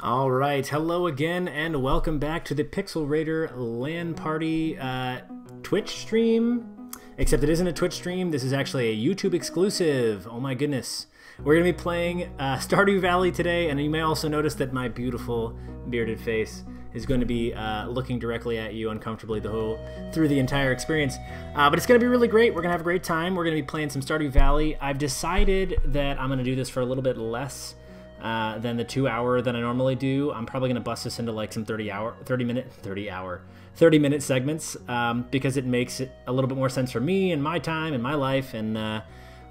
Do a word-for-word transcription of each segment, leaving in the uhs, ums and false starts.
All right, hello again, and welcome back to the Pixel Raider LAN Party uh, Twitch stream. Except it isn't a Twitch stream, this is actually a YouTube exclusive. Oh my goodness. We're going to be playing uh, Stardew Valley today, and you may also notice that my beautiful bearded face is going to be uh, looking directly at you uncomfortably the whole through the entire experience. Uh, but it's going to be really great. We're going to have a great time. We're going to be playing some Stardew Valley. I've decided that I'm going to do this for a little bit less Uh, than the two hour that I normally do. I'm probably gonna bust this into like some thirty hour, thirty minute, thirty hour, thirty minute segments um, because it makes it a little bit more sense for me and my time and my life. And uh,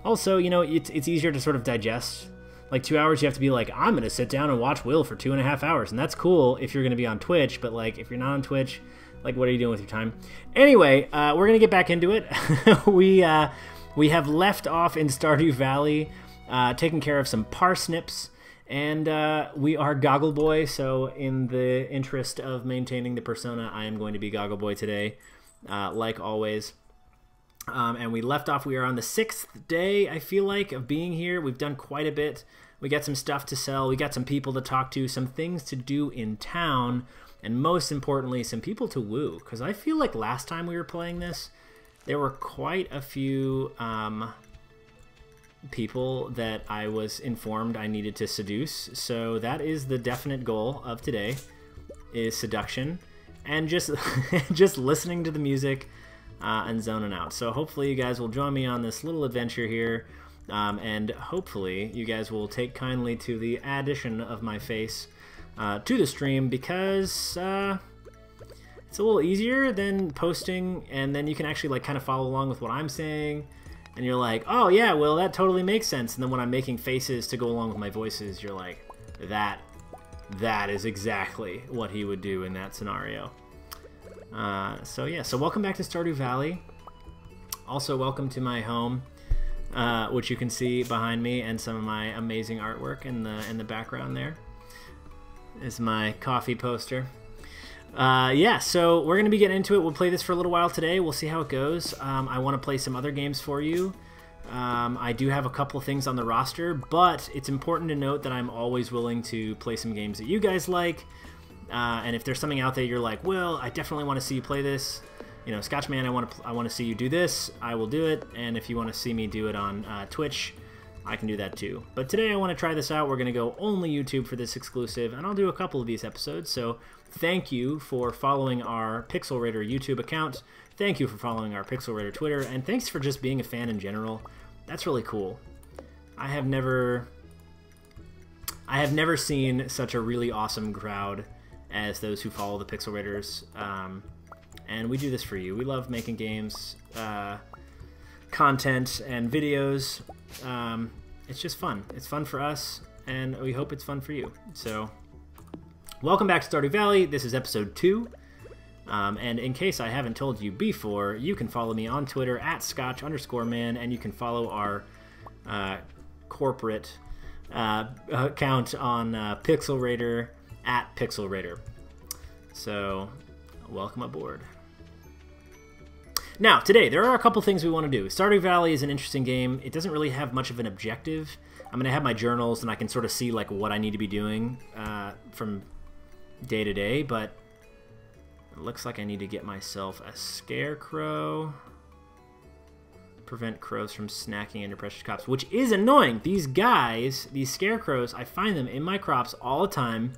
also, you know, it's, it's easier to sort of digest. Like two hours, you have to be like, I'm gonna sit down and watch Will for two and a half hours. And that's cool if you're gonna be on Twitch, but like if you're not on Twitch, like what are you doing with your time? Anyway, uh, we're gonna get back into it. we, uh, we have left off in Stardew Valley, uh, taking care of some parsnips. And uh, we are Goggle Boy, so in the interest of maintaining the persona, I am going to be Goggle Boy today, uh, like always. Um, and we left off, we are on the sixth day, I feel like, of being here. We've done quite a bit. We got some stuff to sell, we got some people to talk to, some things to do in town, and most importantly, some people to woo. Because I feel like last time we were playing this, there were quite a few... Um, people that I was informed I needed to seduce, so that is the definite goal of today, is seduction and just just listening to the music uh, and zoning out. So hopefully you guys will join me on this little adventure here, um, and hopefully you guys will take kindly to the addition of my face uh, to the stream, because uh, it's a little easier than posting, and then you can actually like kind of follow along with what I'm saying. And you're like, oh yeah, well that totally makes sense. And then when I'm making faces to go along with my voices, you're like, that, that is exactly what he would do in that scenario. Uh, so yeah, so welcome back to Stardew Valley. Also welcome to my home, uh, which you can see behind me, and some of my amazing artwork in the in the background. There is my coffee poster. Uh, yeah, so we're going to be getting into it. We'll play this for a little while today. We'll see how it goes. Um, I want to play some other games for you. Um, I do have a couple things on the roster, but it's important to note that I'm always willing to play some games that you guys like. Uh, and if there's something out there you're like, well, I definitely want to see you play this. You know, Scotch_man, I want to I want to see you do this. I will do it. And if you want to see me do it on uh, Twitch, I can do that too. But today I want to try this out. We're going to go only YouTube for this exclusive, and I'll do a couple of these episodes. So thank you for following our Pixel Raider YouTube account. Thank you for following our Pixel Raider Twitter, and thanks for just being a fan in general. That's really cool. I have never I have never seen such a really awesome crowd as those who follow the Pixel Raiders. Um, and we do this for you. We love making games, uh, content, and videos. Um, it's just fun. It's fun for us, and we hope it's fun for you. So welcome back to Stardew Valley. This is episode two, um, and in case I haven't told you before, you can follow me on Twitter at Scotch underscore man, and you can follow our uh, corporate uh, account on uh, Pixel Raider at Pixel Raider. So welcome aboard. Now, today, there are a couple things we want to do. Stardew Valley is an interesting game. It doesn't really have much of an objective. I'm going to have my journals, and I can sort of see like what I need to be doing uh, from day to day, but it looks like I need to get myself a scarecrow. Prevent crows from snacking into precious crops, which is annoying. These guys, these scarecrows, I find them in my crops all the time,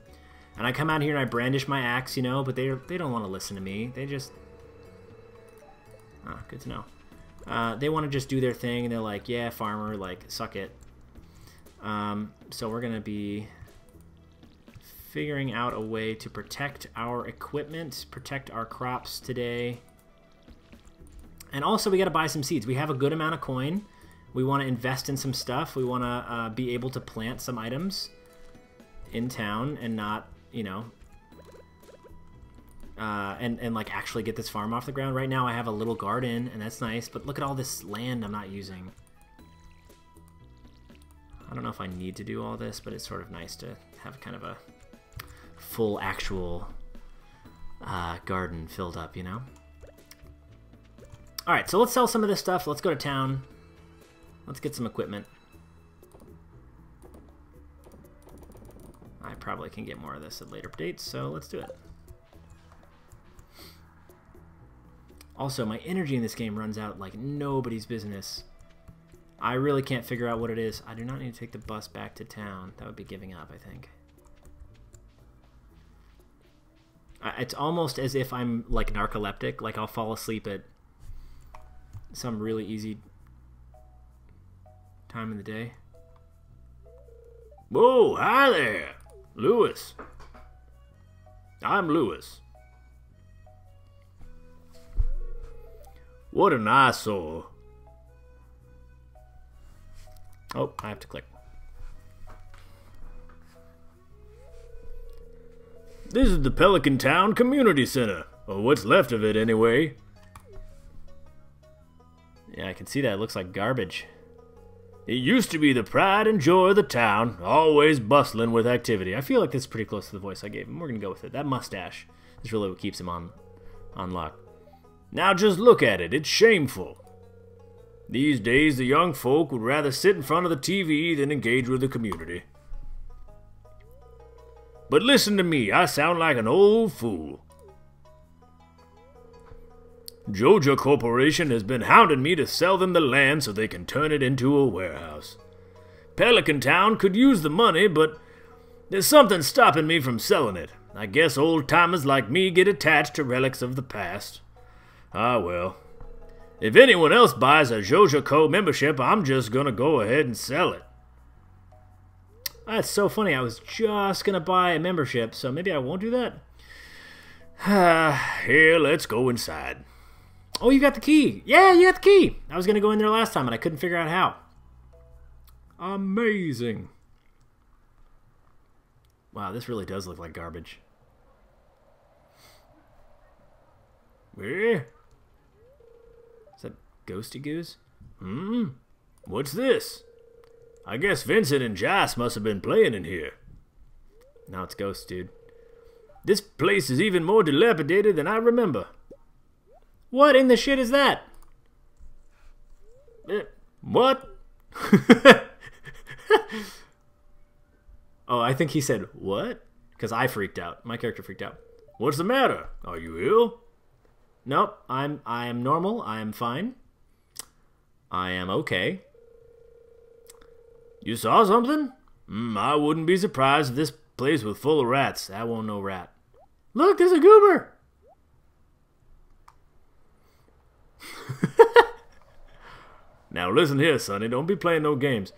and I come out here and I brandish my axe, you know, but they, they don't want to listen to me. They just... Oh, good to know. Uh, they want to just do their thing, and they're like, yeah, farmer, like, suck it. Um, so we're going to be figuring out a way to protect our equipment, protect our crops today. And also, we got to buy some seeds. We have a good amount of coin. We want to invest in some stuff. We want to uh, be able to plant some items in town and not, you know... Uh, and, and like actually get this farm off the ground. Right now I have a little garden, and that's nice, but look at all this land I'm not using. I don't know if I need to do all this, but it's sort of nice to have kind of a full actual uh, garden filled up, you know? Alright, so let's sell some of this stuff. Let's go to town. Let's get some equipment. I probably can get more of this at later dates, so let's do it. Also, my energy in this game runs out like nobody's business. I really can't figure out what it is. I do not need to take the bus back to town. That would be giving up, I think. It's almost as if I'm like narcoleptic. Like I'll fall asleep at some really easy time in the day. Whoa, hi there, Lewis. I'm Lewis. What an eyesore. Oh, I have to click. This is the Pelican Town Community Center. Or what's left of it, anyway. Yeah, I can see that. It looks like garbage. It used to be the pride and joy of the town, always bustling with activity. I feel like this is pretty close to the voice I gave him. We're going to go with it. That mustache is really what keeps him on, on lock. Now just look at it. It's shameful. These days, the young folk would rather sit in front of the T V than engage with the community. But listen to me, I sound like an old fool. Joja Corporation has been hounding me to sell them the land so they can turn it into a warehouse. Pelican Town could use the money, but there's something stopping me from selling it. I guess old-timers like me get attached to relics of the past. Ah, well. If anyone else buys a JoJoCo membership, I'm just gonna go ahead and sell it. That's so funny. I was just gonna buy a membership, so maybe I won't do that. Here, let's go inside. Oh, you got the key. Yeah, you got the key. I was gonna go in there last time, and I couldn't figure out how. Amazing. Wow, this really does look like garbage. Eh? Ghosty Goose? Hmm? What's this? I guess Vincent and Joss must have been playing in here. Now it's Ghost, dude. This place is even more dilapidated than I remember. What in the shit is that? Eh, what? Oh, I think he said, what? Because I freaked out. My character freaked out. What's the matter? Are you ill? Nope, I'm, I am normal. I am fine. I am okay. You saw something? Mm, I wouldn't be surprised if this place was full of rats. I won't no rat. Look, there's a goober! Now listen here, Sonny. Don't be playing no games.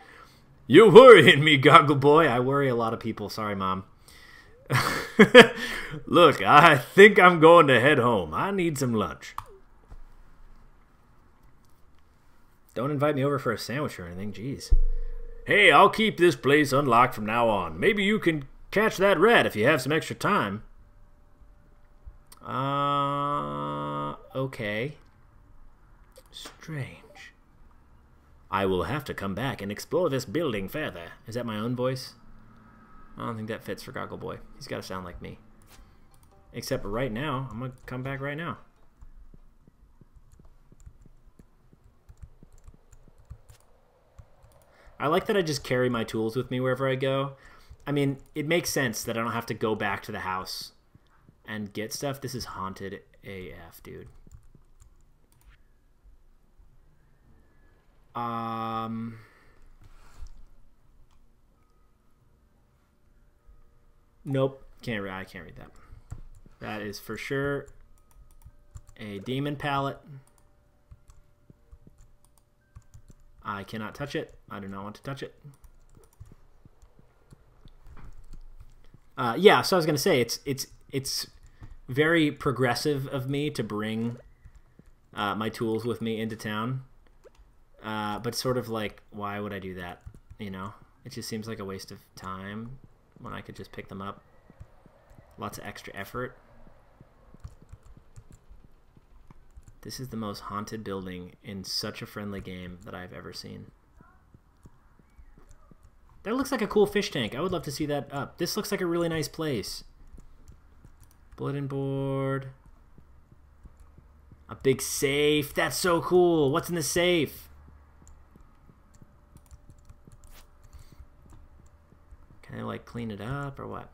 You're worrying me, Goggle Boy. I worry a lot of people. Sorry, Mom. Look, I think I'm going to head home. I need some lunch. Don't invite me over for a sandwich or anything, jeez. Hey, I'll keep this place unlocked from now on. Maybe you can catch that rat if you have some extra time. Uh, okay. Strange. I will have to come back and explore this building further. Is that my own voice? I don't think that fits for Goggle Boy. He's got to sound like me. Except right now, I'm going to come back right now. I like that I just carry my tools with me wherever I go. I mean, it makes sense that I don't have to go back to the house and get stuff. This is haunted A F, dude. Um... Nope, can't read. I can't read that. That is for sure a demon palette. I cannot touch it. I do not want to touch it. Uh, yeah, so I was gonna say it's it's it's very progressive of me to bring uh, my tools with me into town, uh, but sort of like, why would I do that? You know, it just seems like a waste of time when I could just pick them up. Lots of extra effort. This is the most haunted building in such a friendly game that I've ever seen. That looks like a cool fish tank. I would love to see that up. This looks like a really nice place. Bulletin board. A big safe. That's so cool. What's in the safe? Can I like clean it up or what?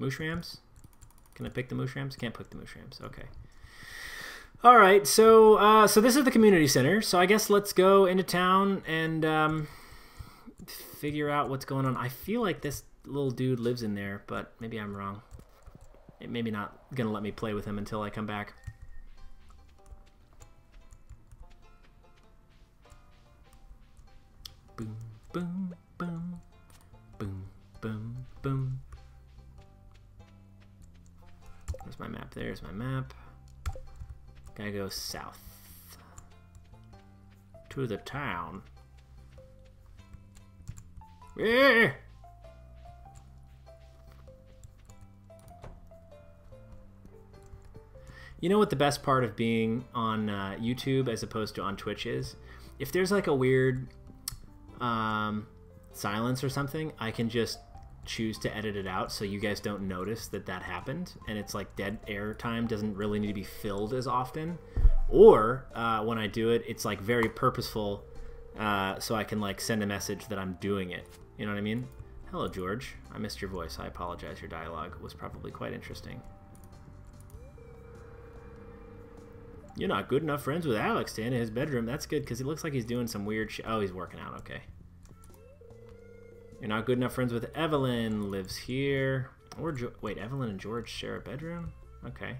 Mushrams? Can I pick the mushrams? Can't pick the mushrams. Okay. All right. So, uh, so this is the community center. So I guess let's go into town and um, figure out what's going on. I feel like this little dude lives in there, but maybe I'm wrong. It maybe not gonna let me play with him until I come back. Boom, boom, boom, boom, boom, boom. There's my map. There's my map. Gotta go south. To the town. Yeah. You know what the best part of being on uh, YouTube as opposed to on Twitch is? If there's like a weird um, silence or something, I can just choose to edit it out so you guys don't notice that that happened, and it's like dead air time doesn't really need to be filled as often. Or uh, when I do it, it's like very purposeful, uh, so I can like send a message that I'm doing it. You know what I mean? Hello, George. I missed your voice. I apologize. Your dialogue was probably quite interesting. You're not good enough friends with Alex to enter his bedroom. That's good, because he looks like he's doing some weird shit. Oh, he's working out. Okay. You're not good enough friends with Evelyn, lives here. Or jo Wait, Evelyn and George share a bedroom? Okay.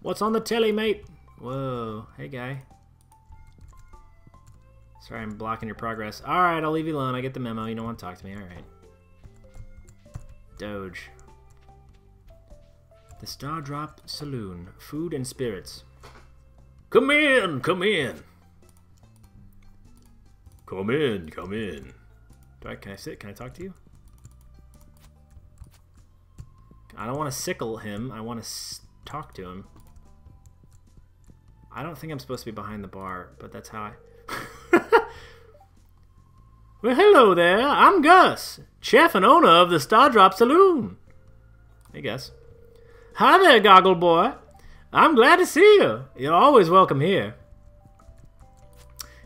What's on the telly, mate? Whoa. Hey, guy. Sorry, I'm blocking your progress. All right, I'll leave you alone. I get the memo. You don't want to talk to me. All right. Doge. The Stardrop Saloon. Food and spirits. Come in! Come in! Come in, come in. Do I, can I sit? Can I talk to you? I don't want to sickle him. I want to s talk to him. I don't think I'm supposed to be behind the bar, but that's how I... Well, hello there. I'm Gus, chef and owner of the Stardrop Saloon. Hey, Gus. Hi there, Goggle Boy. I'm glad to see you. You're always welcome here.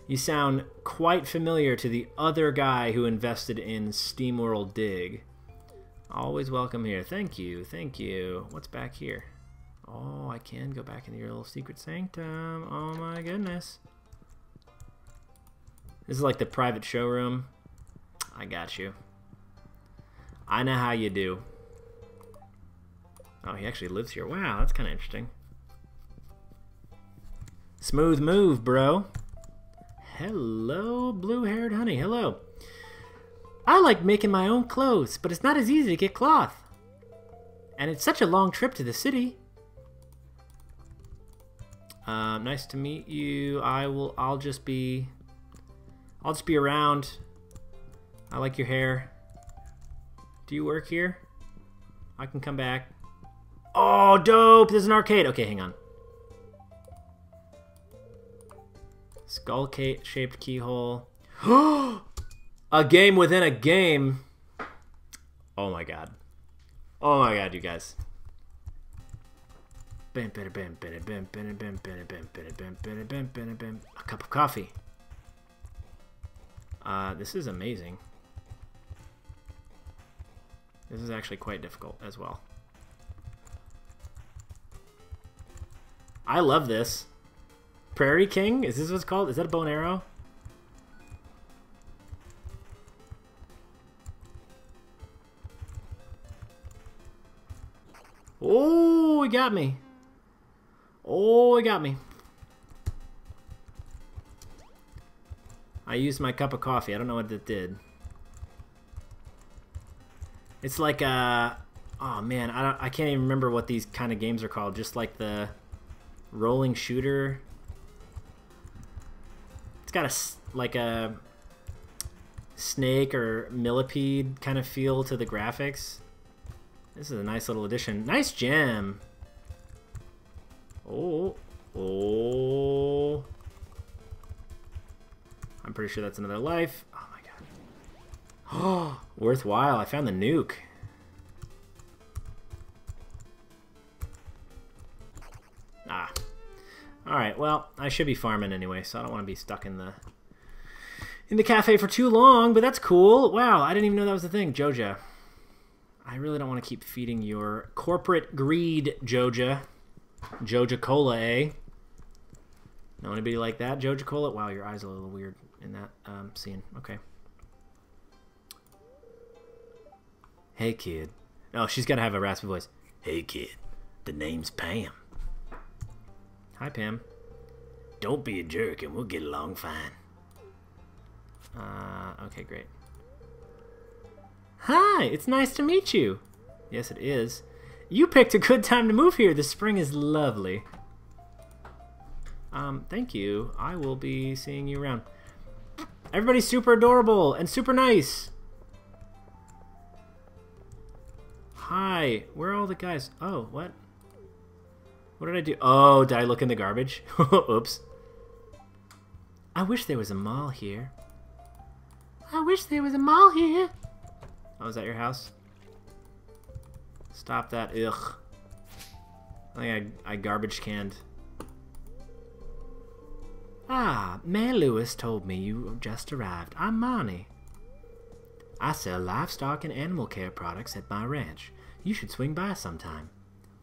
You sound quite familiar to the other guy who invested in Steamworld Dig. Always welcome here. Thank you, thank you. What's back here? Oh, I can go back into your little secret sanctum. Oh my goodness. This is like the private showroom. I got you. I know how you do. Oh, he actually lives here. Wow, that's kind of interesting. Smooth move, bro. Hello, blue-haired honey. Hello. I like making my own clothes, but it's not as easy to get cloth. And it's such a long trip to the city. Uh, nice to meet you. I will. I'll just be. I'll just be around. I like your hair. Do you work here? I can come back. Oh, dope! There's an arcade. Okay, hang on. Skull-shaped keyhole. A game within a game. Oh my god. Oh my god, you guys. A cup of coffee. Uh, this is amazing. This is actually quite difficult as well. I love this. Prairie King? Is this what it's called? Is that a bow and arrow? Oh, he got me. Oh, he got me. I used my cup of coffee. I don't know what that did. It's like a... Oh, man. I, don't, I can't even remember what these kind of games are called. Just like the rolling shooter... It's got a, like a snake or millipede kind of feel to the graphics. This is a nice little addition. Nice gem. Oh, oh. I'm pretty sure that's another life. Oh my god. Oh, worthwhile. I found the nuke. Ah. All right, well, should be farming anyway, so I don't want to be stuck in the in the cafe for too long, but that's cool. Wow, I didn't even know that was the thing, Joja. I really don't want to keep feeding your corporate greed, Joja. Joja Cola, eh? Know anybody like that, Joja Cola? Wow, your eyes are a little weird in that um, scene. Okay. Hey, kid. Oh, she's got to have a raspy voice. Hey, kid. The name's Pam. Hi, Pam. Don't be a jerk and we'll get along fine. Uh, okay, great. Hi, it's nice to meet you. Yes, it is. You picked a good time to move here. The spring is lovely. Um, thank you. I will be seeing you around. Everybody's super adorable and super nice. Hi, where are all the guys? Oh, what? What did I do? Oh, did I look in the garbage? Oops. I wish there was a mall here. I wish there was a mall here. Oh, is that your house? Stop that. Ugh. I think I, I garbage canned. Ah, Mayor Lewis told me you just arrived. I'm Marnie. I sell livestock and animal care products at my ranch. You should swing by sometime.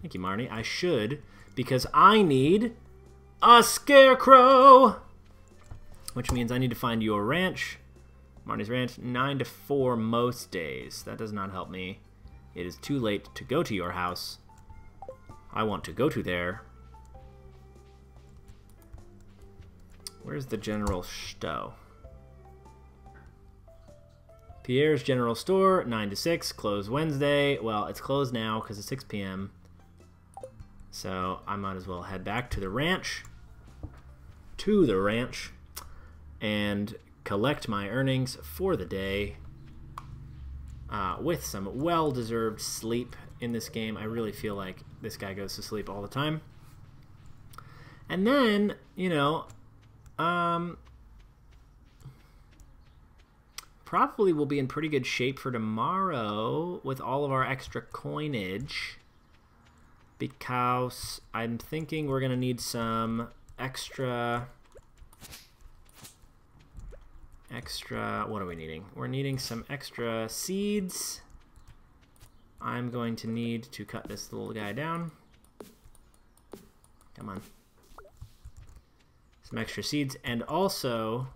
Thank you, Marnie. I should, because I need a scarecrow! Which means I need to find your ranch. Marnie's Ranch, nine to four most days. That does not help me. It is too late to go to your house. I want to go to there. Where's the general store? Pierre's General Store, nine to six, closed Wednesday. Well, it's closed now because it's six p m So I might as well head back to the ranch. To the ranch. And collect my earnings for the day uh, with some well-deserved sleep in this game. I really feel like this guy goes to sleep all the time. And then, you know, um, probably we'll be in pretty good shape for tomorrow with all of our extra coinage, because I'm thinking we're going to need some extra... Extra, what are we needing? We're needing some extra seeds. I'm going to need to cut this little guy down. Come on. Some extra seeds. And also,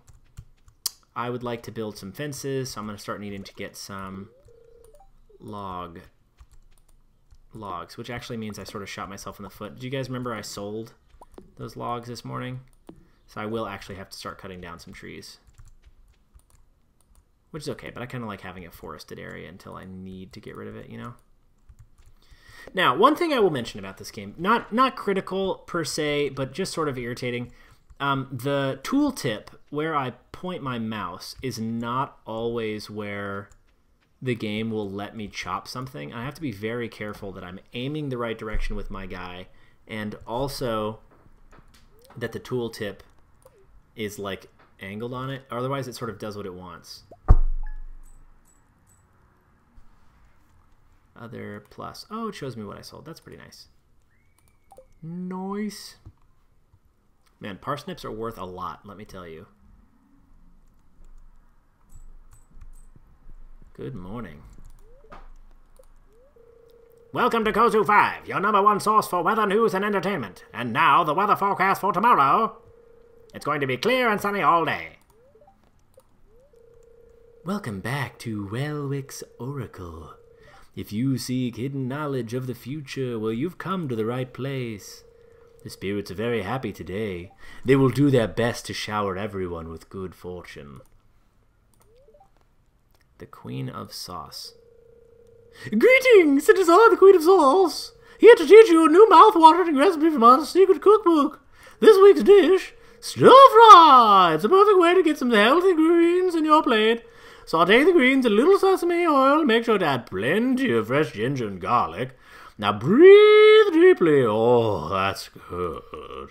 I would like to build some fences, so I'm going to start needing to get some log logs, which actually means I sort of shot myself in the foot. Do you guys remember I sold those logs this morning? So I will actually have to start cutting down some trees. Which is okay, but I kind of like having a forested area until I need to get rid of it, you know? Now, one thing I will mention about this game, not not critical per se, but just sort of irritating, um, the tooltip where I point my mouse is not always where the game will let me chop something. I have to be very careful that I'm aiming the right direction with my guy, and also that the tooltip is like angled on it, otherwise it sort of does what it wants. Other plus. Oh, it shows me what I sold. That's pretty nice. Nice. Man, parsnips are worth a lot, let me tell you. Good morning. Welcome to Kozu five, your number one source for weather news and entertainment. And now, the weather forecast for tomorrow. It's going to be clear and sunny all day. Welcome back to Welwick's Oracle. If you seek hidden knowledge of the future, well, you've come to the right place. The spirits are very happy today. They will do their best to shower everyone with good fortune. The Queen of Sauce. Greetings! It is I, the Queen of Sauce, here to teach you a new mouth-watering recipe from our secret cookbook. This week's dish, stir-fry! It's a perfect way to get some healthy greens in your plate. Sauté the greens in a little sesame oil. Make sure to add plenty of fresh ginger and garlic. Now breathe deeply. Oh, that's good.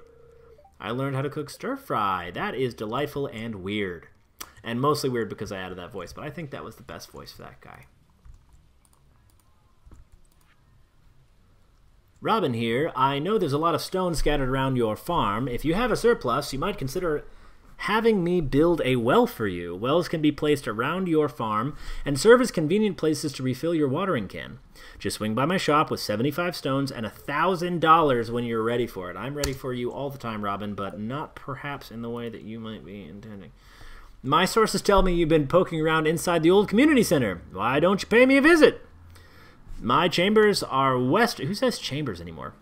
I learned how to cook stir-fry. That is delightful and weird. And mostly weird because I added that voice, but I think that was the best voice for that guy. Robin here. I know there's a lot of stone scattered around your farm. If you have a surplus, you might consider having me build a well for you. Wells can be placed around your farm and serve as convenient places to refill your watering can. Just swing by my shop with seventy-five stones and one thousand dollars when you're ready for it. I'm ready for you all the time, Robin, but not perhaps in the way that you might be intending. My sources tell me you've been poking around inside the old community center. Why don't you pay me a visit? My chambers are west... Who says chambers anymore?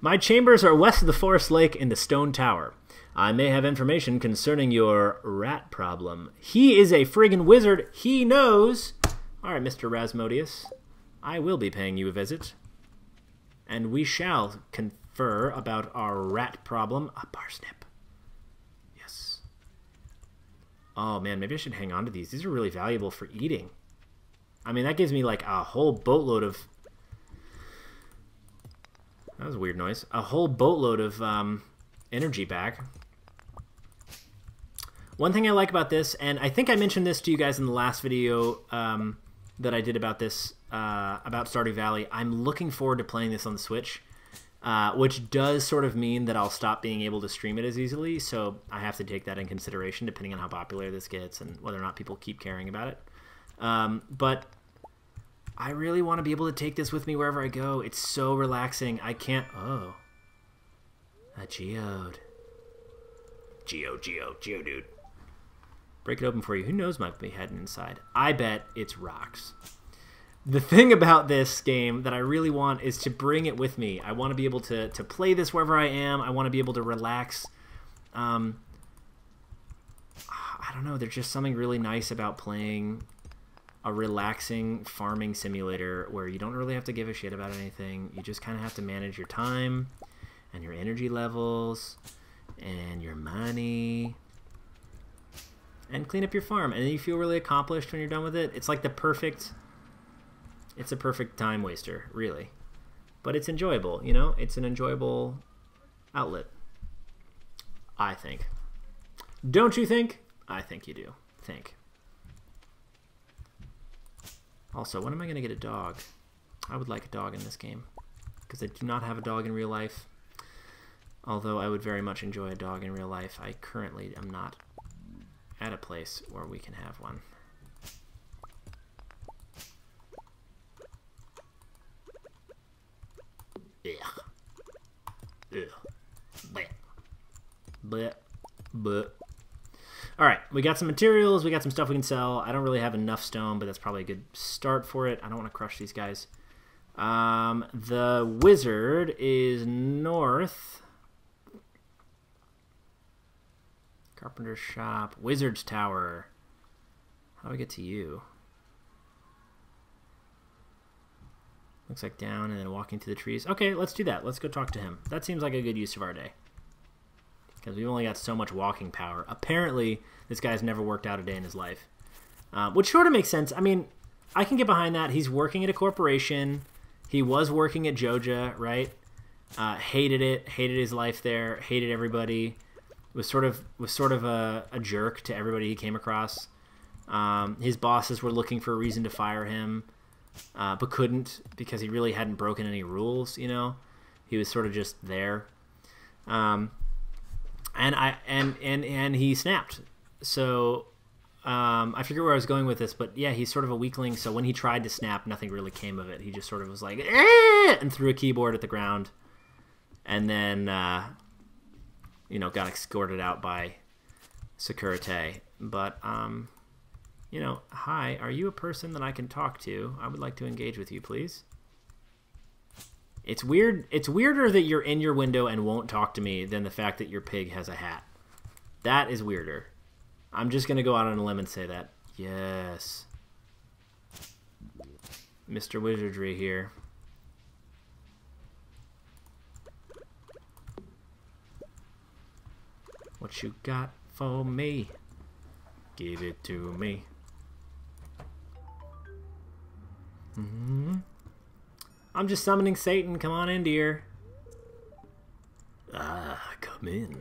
My chambers are west of the forest lake in the stone tower. I may have information concerning your rat problem. He is a friggin' wizard. He knows. All right, Mister Rasmodius, I will be paying you a visit, and we shall confer about our rat problem. A parsnip. Yes. Oh, man, maybe I should hang on to these. These are really valuable for eating. I mean, that gives me, like, a whole boatload of... That was a weird noise. A whole boatload of um, energy back. One thing I like about this, and I think I mentioned this to you guys in the last video um, that I did about this, uh, about Stardew Valley, I'm looking forward to playing this on the Switch, uh, which does sort of mean that I'll stop being able to stream it as easily, so I have to take that in consideration depending on how popular this gets and whether or not people keep caring about it. Um, but I really want to be able to take this with me wherever I go. It's so relaxing. I can't... Oh. A geode. Geo, geo, geo, dude. Break it open for you. Who knows might be heading inside? I bet it's rocks. The thing about this game that I really want is to bring it with me. I want to be able to, to play this wherever I am. I want to be able to relax. Um, I don't know. There's just something really nice about playing a relaxing farming simulator where you don't really have to give a shit about anything. You just kind of have to manage your time and your energy levels and your money, and clean up your farm, and then you feel really accomplished when you're done with it. It's like the perfect, it's a perfect time waster, really. But it's enjoyable, you know? It's an enjoyable outlet, I think. Don't you think? I think you do. Think. Also, when am I going to get a dog? I would like a dog in this game, because I do not have a dog in real life. Although I would very much enjoy a dog in real life, I currently am not at a place where we can have one. Yeah. Yeah. Bleh. Bleh. Bleh. Alright, we got some materials, we got some stuff we can sell. I don't really have enough stone, but that's probably a good start for it. I don't want to crush these guys. Um, the wizard is north... Carpenter's shop. Wizard's Tower. How do I get to you? Looks like down and then walking through the trees. Okay, let's do that. Let's go talk to him. That seems like a good use of our day. Because we've only got so much walking power. Apparently, this guy's never worked out a day in his life. Uh, which sort of makes sense. I mean, I can get behind that. He's working at a corporation. He was working at Joja, right? Uh, hated it. Hated his life there. Hated everybody. Was sort of was sort of a, a jerk to everybody he came across. Um, his bosses were looking for a reason to fire him, uh, but couldn't because he really hadn't broken any rules. You know, he was sort of just there, um, and I and and and he snapped. So um, I forget where I was going with this, but yeah, he's sort of a weakling. So when he tried to snap, nothing really came of it. He just sort of was like, "Eh!" and threw a keyboard at the ground, and then. Uh, you know, got escorted out by Securite. But, um, you know, hi, are you a person that I can talk to? I would like to engage with you, please. It's weird. It's weirder that you're in your window and won't talk to me than the fact that your pig has a hat. That is weirder. I'm just going to go out on a limb and say that. Yes. Mister Wizardry here. What you got for me? Give it to me. Mm-hmm. I'm just summoning Satan. Come on in, dear. Ah, come in.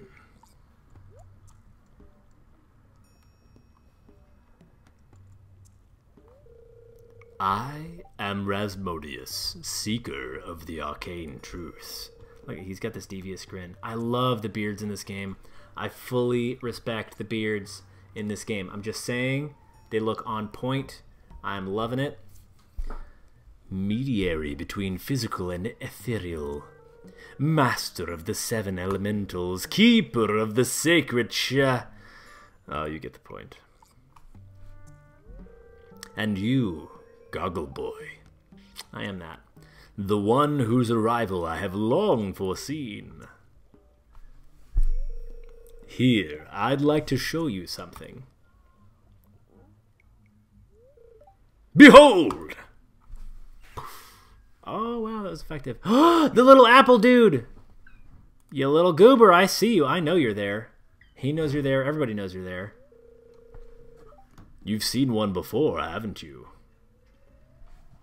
I am Rasmodius, seeker of the arcane truth. Look, he's got this devious grin. I love the beards in this game. I fully respect the beards in this game. I'm just saying, they look on point. I'm loving it. Mediary between physical and ethereal. Master of the seven elementals. Keeper of the sacred sha... Oh, you get the point. And you, Goggle Boy. I am that. The one whose arrival I have long foreseen. Here, I'd like to show you something. Behold! Oh, wow, that was effective. The little apple dude! You little goober, I see you. I know you're there. He knows you're there. Everybody knows you're there. You've seen one before, haven't you?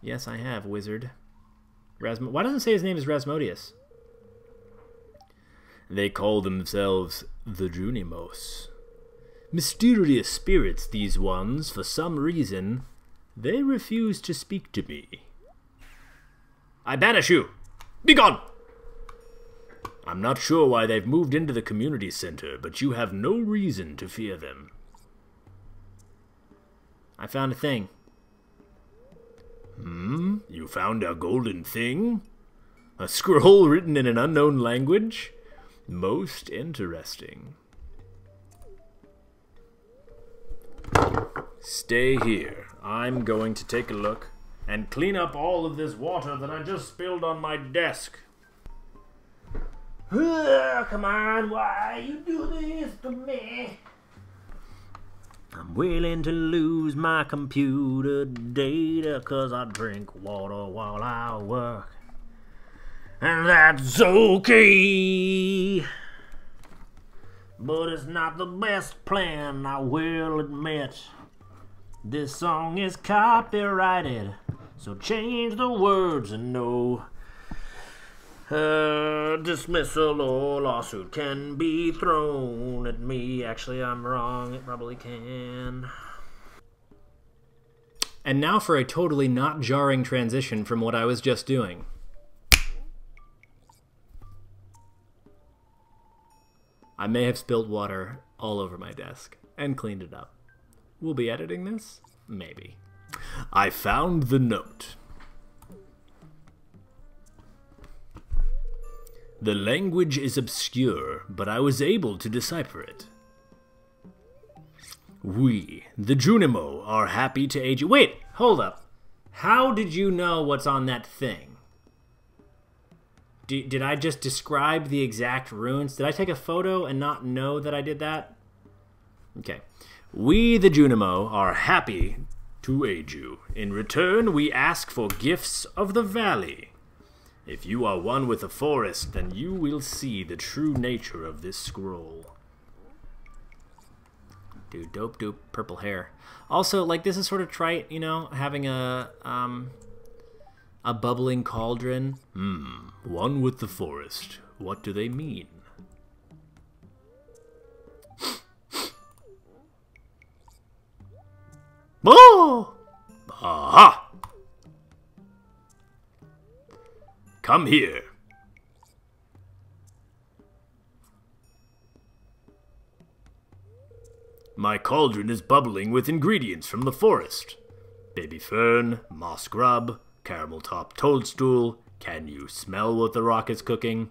Yes, I have, wizard. Rasm- Why doesn't it say his name is Rasmodius? They call themselves the Junimos. Mysterious spirits, these ones. For some reason, they refuse to speak to me. I banish you! Begone! I'm not sure why they've moved into the community center, but you have no reason to fear them. I found a thing. Hmm? You found a golden thing? A scroll written in an unknown language? Most interesting. Stay here. I'm going to take a look and clean up all of this water that I just spilled on my desk. Ugh, come on, why you do this to me? I'm willing to lose my computer data, cause I drink water while I work. And that's okay. But it's not the best plan, I will admit. This song is copyrighted, so change the words and no uh, dismissal or lawsuit can be thrown at me. Actually, I'm wrong. It probably can. And now for a totally not jarring transition from what I was just doing. I may have spilled water all over my desk and cleaned it up. We'll be editing this? Maybe. I found the note. The language is obscure, but I was able to decipher it. We, the Junimo, are happy to aid you. Wait, hold up. How did you know what's on that thing? D did I just describe the exact runes? Did I take a photo and not know that I did that? Okay. We, the Junimo, are happy to aid you. In return, we ask for gifts of the valley. If you are one with the forest, then you will see the true nature of this scroll. Dude, dope, dope, purple hair. Also, like, this is sort of trite, you know, having a, um, a bubbling cauldron. Hmm, one with the forest. What do they mean? Oh! Aha! Come here. My cauldron is bubbling with ingredients from the forest. Baby fern, moss grub, caramel top toadstool. Can you smell what the rock is cooking?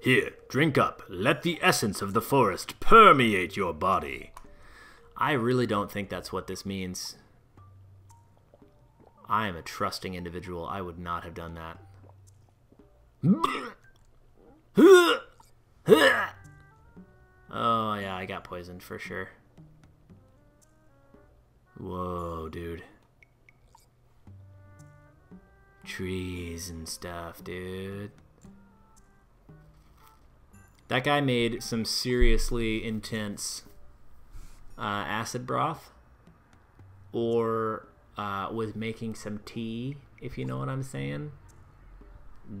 Here, drink up. Let the essence of the forest permeate your body. I really don't think that's what this means. I am a trusting individual. I would not have done that. Oh, yeah, I got poisoned for sure. Whoa, dude. Trees and stuff, dude. That guy made some seriously intense... Uh, acid broth, or uh, was making some tea, if you know what I'm saying.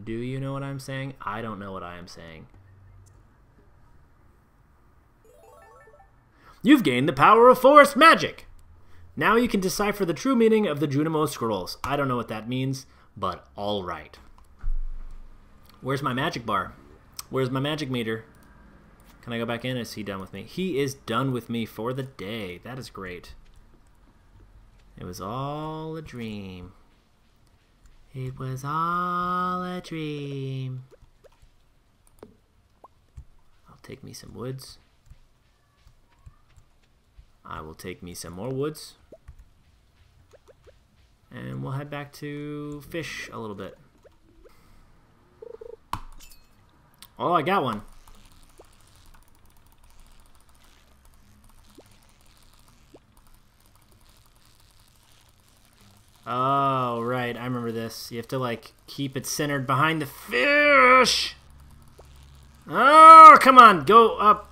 Do you know what I'm saying? I don't know what I am saying. You've gained the power of forest magic. Now you can decipher the true meaning of the Junimo scrolls. I don't know what that means, but all right. Where's my magic bar? Where's my magic meter? Can I go back in? Is he done with me? He is done with me for the day. That is great. It was all a dream. It was all a dream. I'll take me some woods. I will take me some more woods. And we'll head back to fish a little bit. Oh, I got one. Oh, right. I remember this. You have to, like, keep it centered behind the fish. Oh, come on. Go up.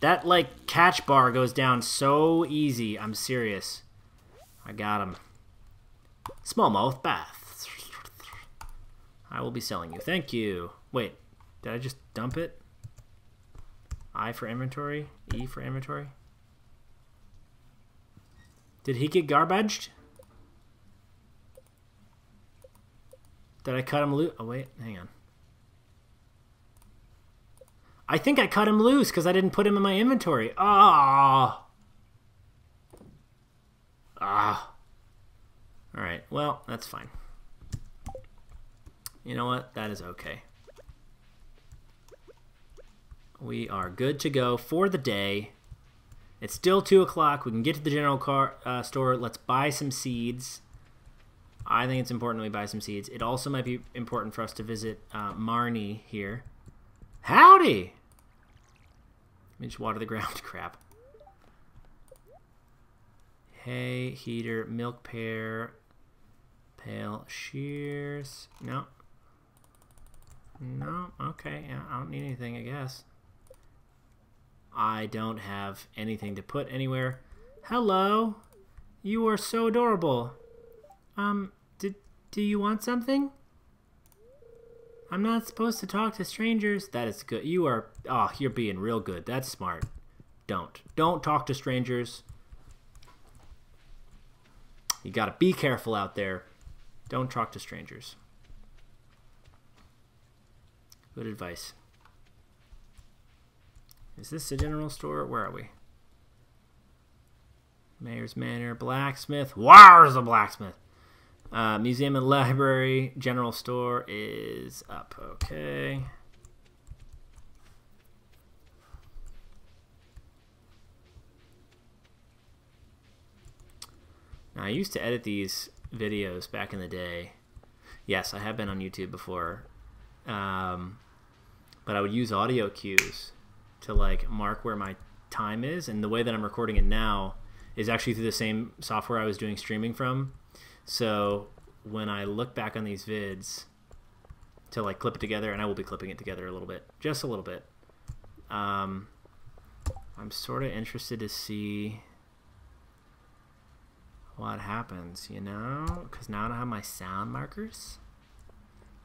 That, like, catch bar goes down so easy. I'm serious. I got him. Smallmouth bass. I will be selling you. Thank you. Wait. Did I just dump it? I for inventory. E for inventory. Did he get garbaged? Did I cut him loose? Oh, wait. Hang on. I think I cut him loose because I didn't put him in my inventory. Ah. Oh. Ah. All right. Well, that's fine. You know what? That is okay. We are good to go for the day. It's still two o'clock. We can get to the general car, uh, store. Let's buy some seeds. I think it's important that we buy some seeds. It also might be important for us to visit uh, Marnie here. Howdy! Let me just water the ground. Crap. Hay, heater, milk pair, pail, shears. No. No. Okay. Yeah, I don't need anything, I guess. I don't have anything to put anywhere. Hello. You are so adorable. Um, did, do you want something? I'm not supposed to talk to strangers. That is good. You are... Oh, you're being real good. That's smart. Don't. Don't talk to strangers. You gotta be careful out there. Don't talk to strangers. Good advice. Is this a general store? Where are we? Mayor's Manor, blacksmith. Where's the blacksmith? Uh, museum and library, general store is up. Okay. Now, I used to edit these videos back in the day. Yes, I have been on YouTube before. Um, but I would use audio cues to like mark where my time is, and the way that I'm recording it now is actually through the same software I was doing streaming from. So when I look back on these vids to like clip it together, and I will be clipping it together a little bit, just a little bit, um, I'm sort of interested to see what happens, you know, because now I don't have my sound markers.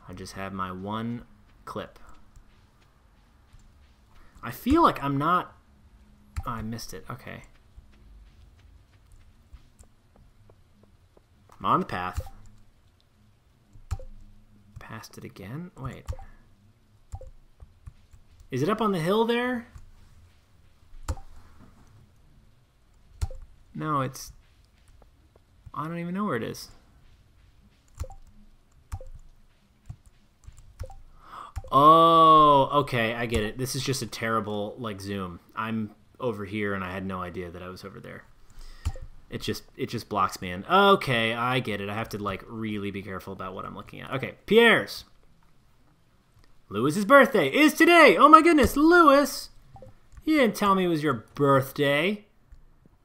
I just have my one clip. I feel like I'm not... Oh, I missed it. Okay. I'm on the path. Passed it again? Wait. Is it up on the hill there? No, it's... I don't even know where it is. Oh, okay, I get it. This is just a terrible, like, zoom. I'm over here, and I had no idea that I was over there. It just it just blocks me in. Okay, I get it. I have to, like, really be careful about what I'm looking at. Okay, Pierre's. Lewis's birthday is today. Oh, my goodness, Lewis. You didn't tell me it was your birthday.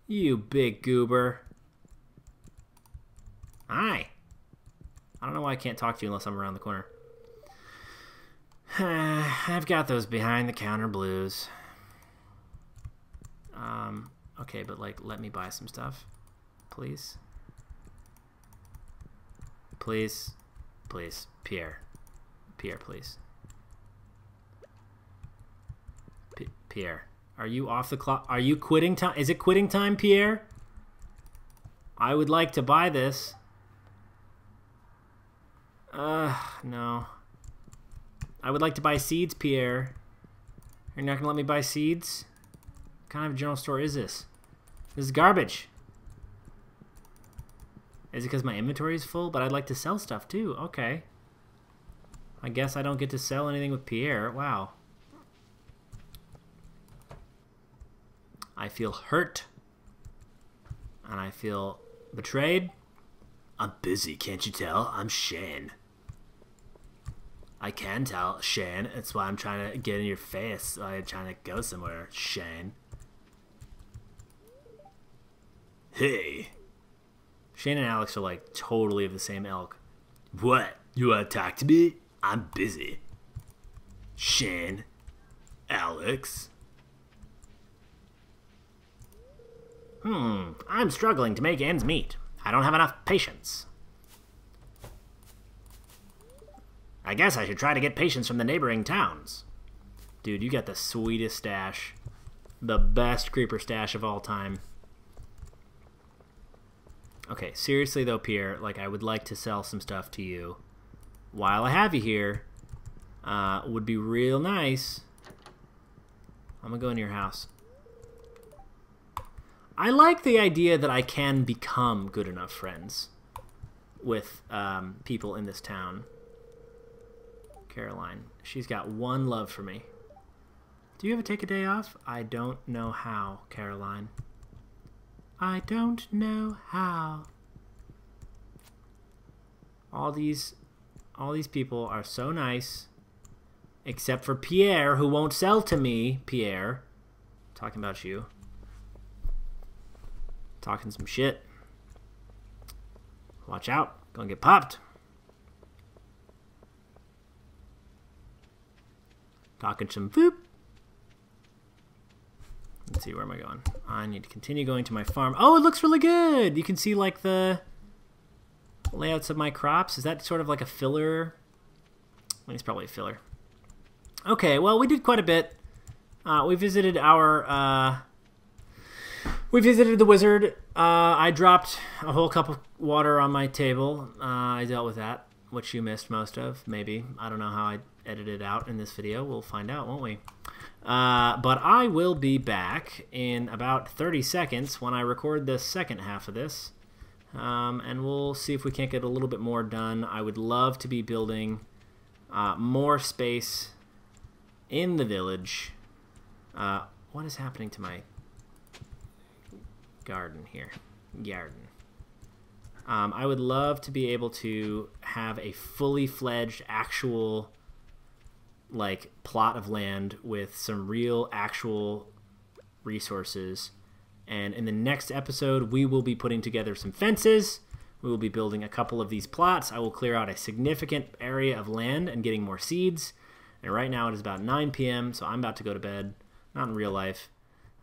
You big goober. Hi. I don't know why I can't talk to you unless I'm around the corner. I've got those behind-the-counter blues. Um, okay, but, like, let me buy some stuff. Please. Please. Please. Pierre. Pierre, please. P Pierre. Are you off the clock? Are you quitting time? Is it quitting time, Pierre? I would like to buy this. Uh, no. I would like to buy seeds, Pierre. You're not gonna let me buy seeds? What kind of general store is this? This is garbage. Is it because my inventory is full? But I'd like to sell stuff too. Okay. I guess I don't get to sell anything with Pierre. Wow. I feel hurt. And I feel betrayed. I'm busy, can't you tell? I'm Shane. I can tell, Shane. That's why I'm trying to get in your face while you're trying to go somewhere, Shane. Hey. Shane and Alex are like totally of the same ilk. What? You want to talk to me? I'm busy. Shane. Alex. Hmm, I'm struggling to make ends meet. I don't have enough patience. I guess I should try to get patience from the neighboring towns. Dude, you got the sweetest stash. The best creeper stash of all time. Okay, seriously though, Pierre, like I would like to sell some stuff to you. While I have you here, uh, would be real nice. I'm gonna go into your house. I like the idea that I can become good enough friends with um, people in this town. Caroline, she's got one love for me. Do you ever take a day off? I don't know how, Caroline. I don't know how. All these, all these people are so nice, except for Pierre, who won't sell to me. Pierre, talking about you. Talking some shit. Watch out. Gonna get popped. Talking some poop. Let's see, where am I going? I need to continue going to my farm. Oh, it looks really good! You can see, like, the layouts of my crops. Is that sort of like a filler? I mean, it's probably a filler. Okay, well, we did quite a bit. Uh, we visited our... Uh, We visited the wizard. Uh, I dropped a whole cup of water on my table. Uh, I dealt with that, which you missed most of, maybe. I don't know how I edited it out in this video. We'll find out, won't we? Uh, but I will be back in about thirty seconds when I record the second half of this. Um, and we'll see if we can't get a little bit more done. I would love to be building uh, more space in the village. Uh, what is happening to my... garden here. Garden. Um, I would love to be able to have a fully fledged actual like plot of land with some real actual resources. And in the next episode we will be putting together some fences. We will be building a couple of these plots. I will clear out a significant area of land and getting more seeds. And right now it is about nine P M so I'm about to go to bed. Not in real life.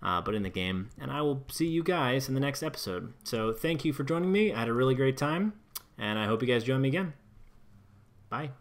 Uh, but in the game, and I will see you guys in the next episode. So thank you for joining me. I had a really great time, and I hope you guys join me again. Bye.